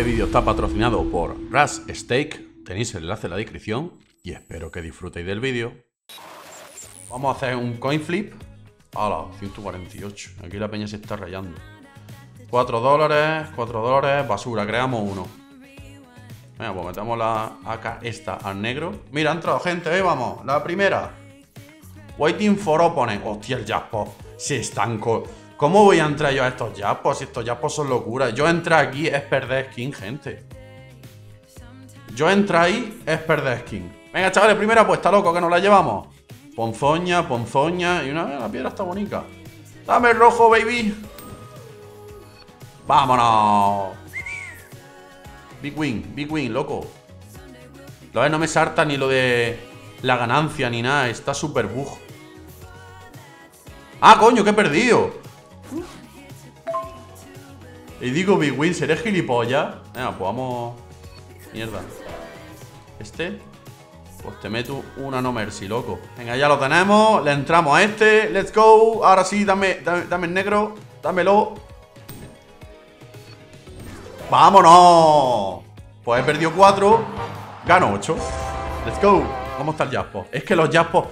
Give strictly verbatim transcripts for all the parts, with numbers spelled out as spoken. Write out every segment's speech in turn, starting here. Este vídeo está patrocinado por RustStake, tenéis el enlace en la descripción y espero que disfrutéis del vídeo. Vamos a hacer un coin flip. ¡Hala! ciento cuarenta y ocho. Aquí la peña se está rayando. cuatro dólares, cuatro dólares, basura, creamos uno. Venga, pues metemos la A K esta al negro. Mira, ha entrado gente, ahí vamos, la primera. Waiting for opponent. Hostia, el jackpot se estancó. ¿Cómo voy a entrar yo a estos jackpots? Si estos jackpots son locura. Yo entrar aquí es perder skin, gente. Yo entrar ahí es perder skin. Venga, chavales, primera apuesta, loco, que nos la llevamos. Ponzoña, ponzoña. Y una la piedra está bonita. Dame el rojo, baby. ¡Vámonos! Big win, big win, loco. La vez no me salta ni lo de la ganancia ni nada. Está súper bug. ¡Ah, coño, que he perdido! Y digo big win, ¿seré gilipollas? Venga, pues vamos... Mierda. Este... Pues te meto una no mercy, loco. Venga, ya lo tenemos. Le entramos a este. Let's go. Ahora sí, dame, dame, dame el negro. Dámelo. ¡Vámonos! Pues he perdido cuatro, gano ocho. ¡Let's go! ¿Cómo está el jackpot? Es que los jackpots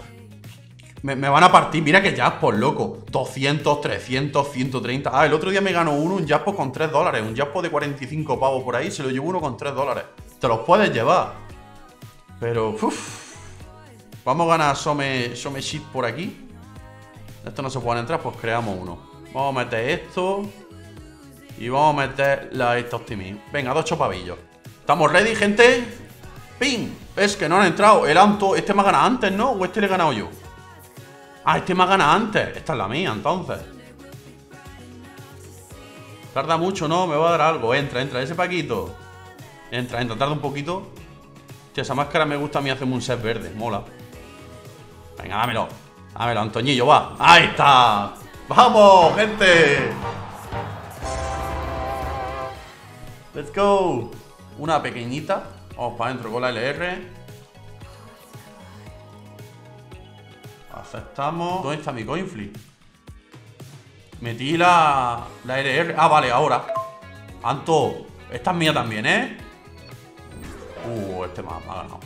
me, me van a partir. Mira que jackpot, loco. doscientos, trescientos, ciento treinta. Ah, el otro día me ganó uno, un jackpot con tres dólares. Un jackpot de cuarenta y cinco pavos por ahí. Se lo llevo uno con tres dólares. Te los puedes llevar. Pero, uff. Vamos a ganar some, some shit por aquí. Esto no se puede entrar, pues creamos uno. Vamos a meter esto. Y vamos a meter la esta optimismo. Venga, dos chopavillos. ¿Estamos ready, gente? ¡Pim! Es que no han entrado. El Anto, este me ha ganado antes, ¿no? ¿O este le he ganado yo? Ah, este me ha ganado antes. Esta es la mía, entonces. Tarda mucho, ¿no? Me va a dar algo. Entra, entra. Ese Paquito. Entra, entra. Tarda un poquito. Hostia, esa máscara me gusta a mí. Hacerme un set verde. Mola. Venga, dámelo. Dámelo, Antoñillo, va. ¡Ahí está! ¡Vamos, gente! Let's go. Una pequeñita. Vamos para adentro con la L R. Aceptamos. ¿Dónde está mi coin flip? Metí la, la L R. Ah, vale, ahora. Anto, esta es mía también, ¿eh? Uh, este me ha ganado.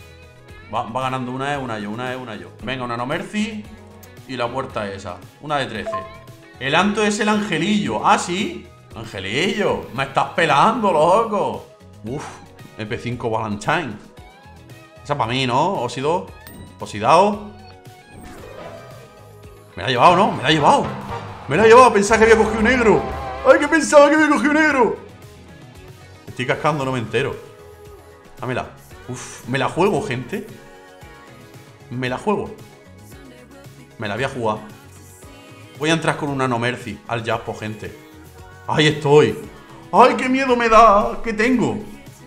Va, va ganando una E, una yo, una E, una yo. Venga, una no mercy. Y la puerta esa. Una de trece. El Anto es el angelillo. Ah, sí. Angelillo, me estás pelando, loco. Uf, M P cinco Valentine. Esa para mí, ¿no? Óxido, oxidado. Me la ha llevado, ¿no? Me la ha llevado. Me la ha llevado, pensaba que había cogido un negro. ¡Ay, que pensaba que había cogido un negro! Estoy cascando, no me entero. Dámela. Uf, me la juego, gente. Me la juego. Me la voy a jugar. Voy a entrar con una no mercy al jackpot, gente. ¡Ahí estoy! ¡Ay, qué miedo me da! ¿Qué tengo?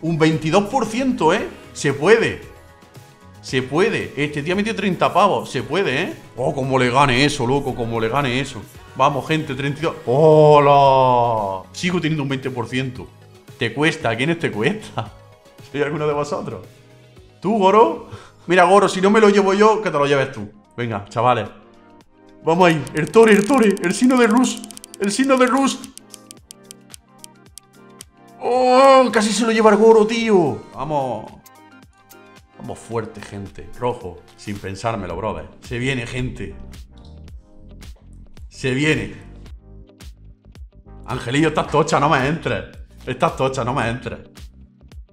Un veintidós por ciento, ¿eh? Se puede. Se puede. Este día metió treinta pavos. Se puede, ¿eh? ¡Oh, cómo le gane eso, loco! ¡Cómo le gane eso! Vamos, gente, treinta y dos... ¡Hola! Sigo teniendo un veinte por ciento. ¿Te cuesta? ¿A quiénes te cuesta? ¿Soy alguno de vosotros? ¿Tú, Goro? Mira, Goro, si no me lo llevo yo, que te lo lleves tú. Venga, chavales. Vamos ahí. El Tore, el Tore. El signo de Rus. El signo de Rus. ¡Oh! Casi se lo lleva el Goro, tío. Vamos. Vamos fuerte, gente. Rojo. Sin pensármelo, brother. Se viene, gente. Se viene. Angelillo, estás tocha, no me entres. Estás tocha, no me entres.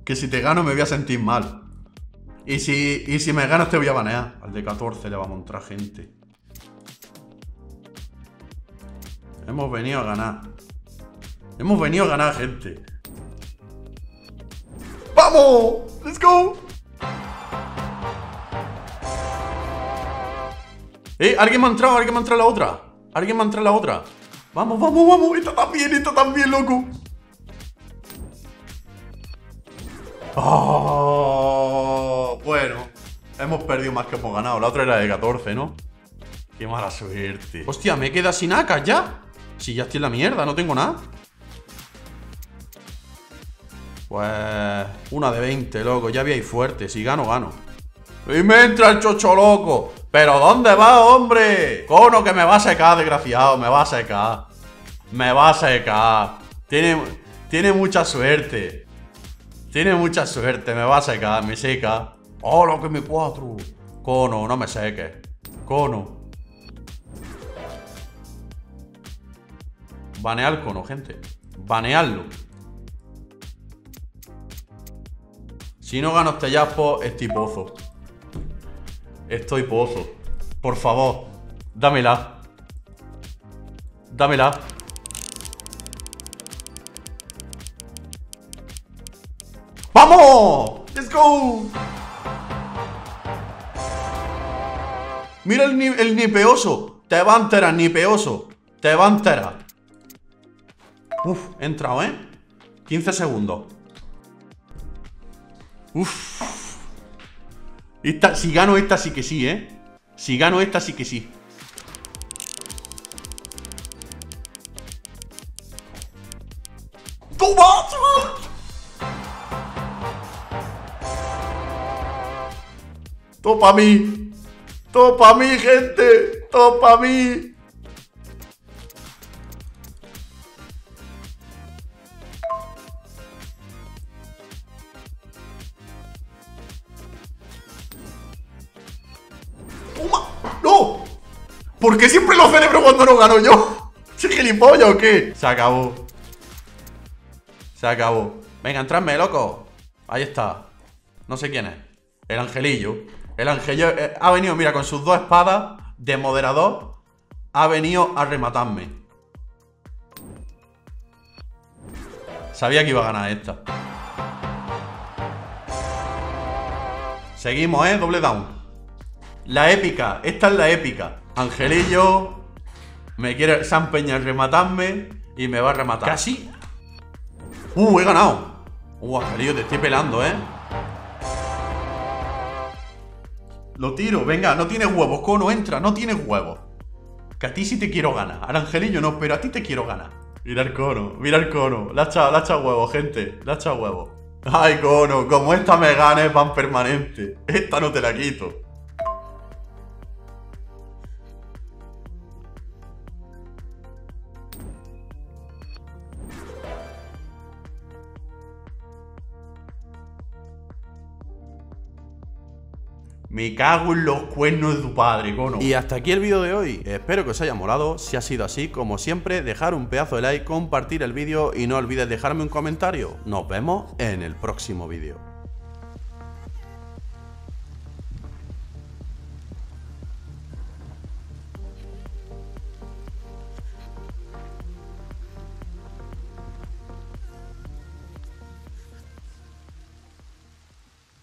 Que si te gano me voy a sentir mal. Y si, y si me ganas te voy a banear. Al de catorce le vamos a entrar, gente. Hemos venido a ganar. Hemos venido a ganar, gente. ¡Vamos! ¡Let's go! ¡Eh! ¡Alguien me ha entrado! ¡Alguien me ha entrado la otra! ¡Alguien me ha entrado la otra! ¡Vamos, vamos, vamos! ¡Esta también! ¡Esta también, loco! ¡Oh! Bueno, hemos perdido más que hemos ganado. La otra era de catorce, ¿no? ¡Qué mala suerte! ¡Hostia! ¿Me queda sin A K ya? Si ya estoy en la mierda, no tengo nada. Pues... Una de veinte, loco. Ya vi ahí fuerte. Si gano, gano. ¡Y me entra el chocho, loco! ¿Pero dónde va, hombre? Cono, que me va a secar, desgraciado. Me va a secar. Me va a secar. Tiene, tiene mucha suerte. Tiene mucha suerte, me va a secar, me seca. ¡Oh, lo que me cuatro! Cono, no me seque. Cono. Banea el cono, gente. Banearlo. Si no gano este jackpot, estoy pozo. Estoy pozo. Por favor, dámela. Dámela. ¡Vamos! ¡Let's go! Mira el, el nipeoso. Te va a enterar, nipeoso. Te va a enterar. Uf, he entrado, ¿eh? quince segundos. Uf. Esta, si gano esta sí que sí, ¿eh? Si gano esta sí que sí. ¡Toma! ¡Topa mí! ¡Topa mí, gente! ¡Topa mí! ¡Toma! ¡No! ¿Por qué siempre lo celebro cuando no gano yo? ¿Soy gilipollas o qué? Se acabó. Se acabó. Venga, entradme, loco. Ahí está. No sé quién es. El angelillo. El angelillo eh, ha venido, mira, con sus dos espadas de moderador. Ha venido a rematarme. Sabía que iba a ganar esta. Seguimos, ¿eh? Doble down. La épica. Esta es la épica. Angelillo me quiere... se empeña en rematarme y me va a rematar. Casi. Uh, he ganado. Uh, Angelillo, te estoy pelando, ¿eh? Lo tiro, venga, no tiene huevos, cono, entra, no tiene huevos. Que a ti sí te quiero ganar, al angelillo no, pero a ti te quiero ganar. Mira el cono, mira el cono, la hacha, la hacha huevo, gente, la hacha huevo. Ay, cono, como esta me gane, pan permanente. Esta no te la quito. Me cago en los cuernos de tu padre, cono. Y hasta aquí el vídeo de hoy. Espero que os haya molado. Si ha sido así, como siempre, dejar un pedazo de like, compartir el vídeo y no olvides dejarme un comentario. Nos vemos en el próximo vídeo.